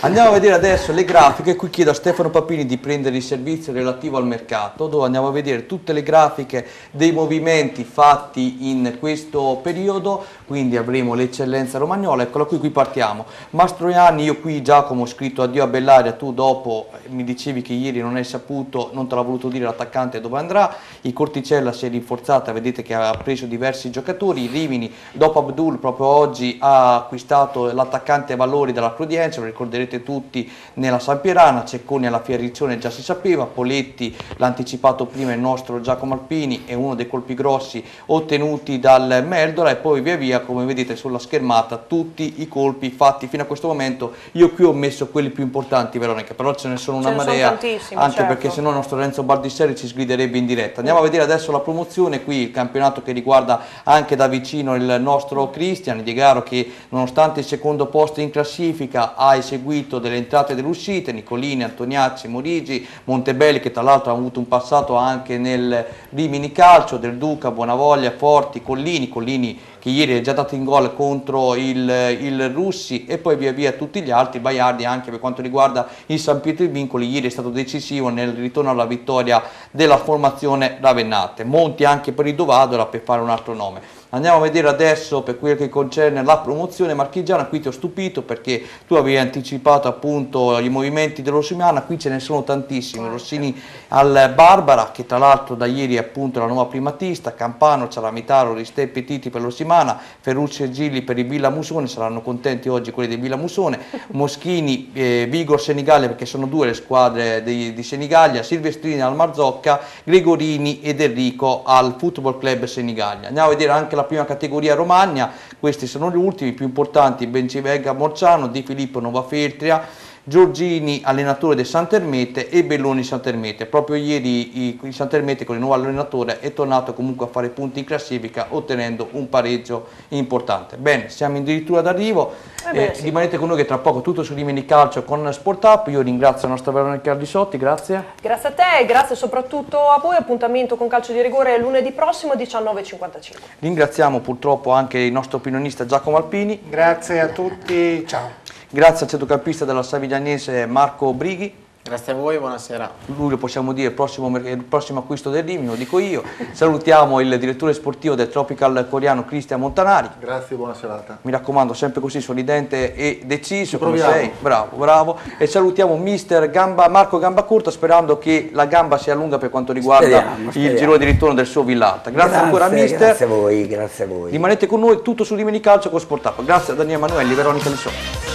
Andiamo a vedere adesso le grafiche, qui chiedo a Stefano Papini di prendere il servizio relativo al mercato, dove andiamo a vedere tutte le grafiche dei movimenti fatti in questo periodo, quindi avremo l'eccellenza romagnola, eccola qui, qui partiamo. Mastroianni, io qui Giacomo ho scritto addio a Bellaria, tu dopo mi dicevi che ieri non hai saputo, non te l'ha voluto dire l'attaccante dove andrà, il Corticella si è rinforzata, vedete che ha preso diversi giocatori, Rimini dopo Abdul proprio oggi ha acquistato l'attaccante Valori dalla Crudienza, lo ricorderete tutti nella Sampierana, Cecconi alla Fya Riccione già si sapeva, Poletti l'ha anticipato prima il nostro Giacomo Alpini, è uno dei colpi grossi ottenuti dal Meldola e poi via via come vedete sulla schermata tutti i colpi fatti fino a questo momento, io qui ho messo quelli più importanti Veronica, però ce ne sono una marea, anche certo. perché se no il nostro Renzo Baldisseri ci guiderebbe in diretta. Andiamo a vedere adesso la promozione, qui il campionato che riguarda anche da vicino il nostro Cristian Diegaro che nonostante il secondo posto in classifica ha eseguito delle entrate e delle uscite, Nicolini, Antoniazzi, Morigi, Montebelli che tra l'altro ha avuto un passato anche nel Rimini Calcio, Del Duca, Buonavoglia, Forti, Collini, Collini che ieri è già dato in gol contro il, il Russi e poi via via tutti gli altri, Baiardi anche per quanto riguarda il San Pietro in Vincoli, ieri è stato decisivo nel ritorno alla vittoria della della formazione ravennate. Monti anche per il Dovadola, per fare un altro nome. Andiamo a vedere adesso per quel che concerne la promozione marchigiana. Qui ti ho stupito perché tu avevi anticipato appunto i movimenti dello Rossimiana, qui ce ne sono tantissimi. Rossini al Barbara, che tra l'altro da ieri è appunto la nuova primatista, Campano, Calamitaro, Risteppi e Titi per lo Rossimiana, Ferrucci e Gilli per il Villa Musone, saranno contenti oggi quelli del Villa Musone, Moschini, eh, Vigor Senigallia, perché sono due le squadre di, di Senigallia, Silvestrini al Marzocca, Gregorini ed Enrico al Football Club Senigallia. Andiamo a vedere anche la prima categoria Romagna, questi sono gli ultimi, più importanti, Bencivegga Morciano, Di Filippo Novafeltria, Giorgini allenatore del Sant'Ermete e Belloni Sant'Ermete. Proprio ieri il Sant'Ermete con il nuovo allenatore è tornato comunque a fare punti in classifica ottenendo un pareggio importante. Bene, siamo addirittura d'arrivo, eh eh, sì. rimanete con noi che tra poco tutto su Rimini Calcio con Sport Up. Io ringrazio la nostra Veronica Lisotti, grazie. Grazie a te e grazie soprattutto a voi, appuntamento con calcio di rigore lunedì prossimo diciannove e cinquantacinque. Ringraziamo purtroppo anche il nostro opinionista Giacomo Alpini. Grazie a tutti, ciao. Grazie al centrocampista della Savignanese Marco Brighi. Grazie a voi, buonasera. Lui lo possiamo dire, il prossimo, il prossimo acquisto del Rimini, lo dico io. Salutiamo il direttore sportivo del Tropical Coriano Cristian Montanari. Grazie, buona serata. Mi raccomando, sempre così sorridente e deciso, come sei. Bravo, bravo. E salutiamo mister Gamba, Marco Gambacorta, sperando che la gamba sia lunga per quanto riguarda speriamo, speriamo. il giro di ritorno del suo Villa Alta. Grazie, grazie ancora mister. Grazie a voi, grazie a voi. Rimanete con noi, tutto su Rimini Calcio con Sport Up. Grazie a Daniele Manuelli, Veronica Lisotti.